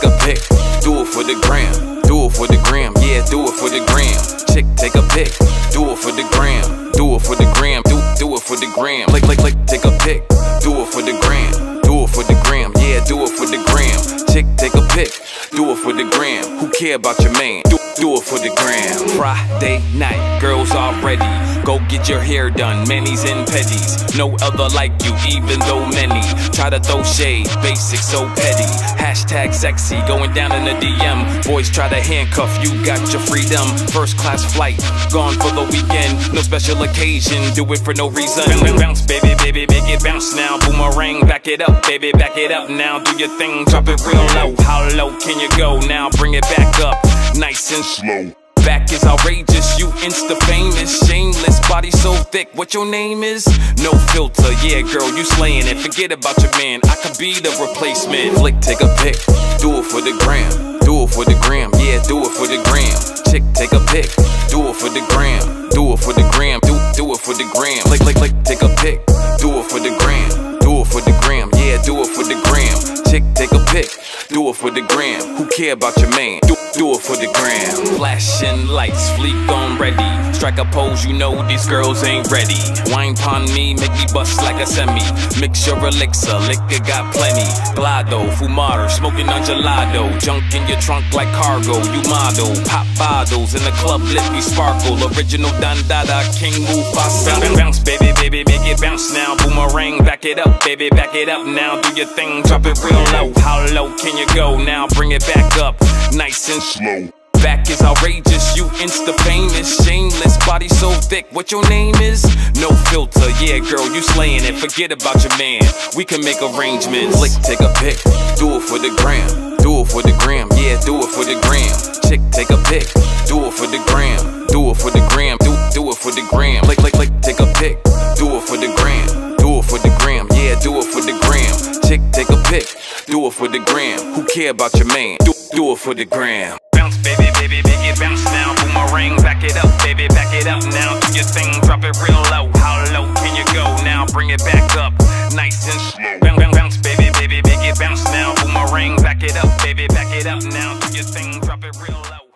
take a pic, do it for the gram, do it for the gram, yeah, do it for the gram. Chick, take a pic, do it for the gram, do it for the gram, do it for the gram. Like, take a pic, do it for the gram, do it for the gram, yeah, do it for the gram. Chick, take a pic, do it for the gram. Who care about your man? Do it for the gram. Friday night, girls all ready. Go get your hair done, manis and pedis. No other like you, even though many try to throw shade, basic so petty. Hashtag sexy, going down in the DM. Boys try to handcuff, you got your freedom. First class flight, gone for the weekend. No special occasion, do it for no reason. Bounce, baby, baby, make it bounce now. Boomerang, back it up, baby, back it up now. Do your thing, drop it real low. How low can you go now? Bring it back up, nice and slow. Back is outrageous, you insta famous, shameless, body so thick, what your name is? No filter, yeah girl, you slaying it, forget about your man, I could be the replacement. Flick, take a pic, do it for the gram, do it for the gram, yeah, do it for the gram. Chick, take a pic, do it for the gram, do it for the gram, do it for the gram. Like, take a pic, do it for the gram, do it for the gram, yeah, do it for the gram. Chick, take a pic, do it for the gram. Who care about your man? Do it for the gram. Flashing lights, fleek on ready. Strike a pose, you know these girls ain't ready. Wine pon me, make me bust like a semi. Mix your elixir, liquor got plenty. Glado, fumado, smoking on gelato. Junk in your trunk like cargo, you model. Pop bottles in the club, let me sparkle. Original Dandada, King Mufasa. Bounce, baby, baby, make it bounce now. Boomerang, back it up, baby, back it up now. Do your thing, drop it real low. How low can you go now? Bring it back up, nice and slow. Back is outrageous, you insta famous, shameless, body so thick, what your name is? No filter, yeah girl, you slaying it, forget about your man, we can make arrangements. Flick, take a pic, do it for the gram, do it for the gram, yeah, do it for the gram. Chick, take a pic, do it for the gram, do it for the gram, do it for the gram. Like, take a pic, do it for the gram, do it for the gram, yeah, do it for the gram. Chick, take a pic, do it for the gram. Who care about your man? Do it for the gram. Bounce, baby, baby, make it bounce now. Boomerang, back it up, baby, back it up now. Do your thing, drop it real low. How low can you go now? Bring it back up, nice and slow. Bounce, baby, baby, make it bounce now. Boomerang, back it up, baby, back it up now. Do your thing, drop it real low.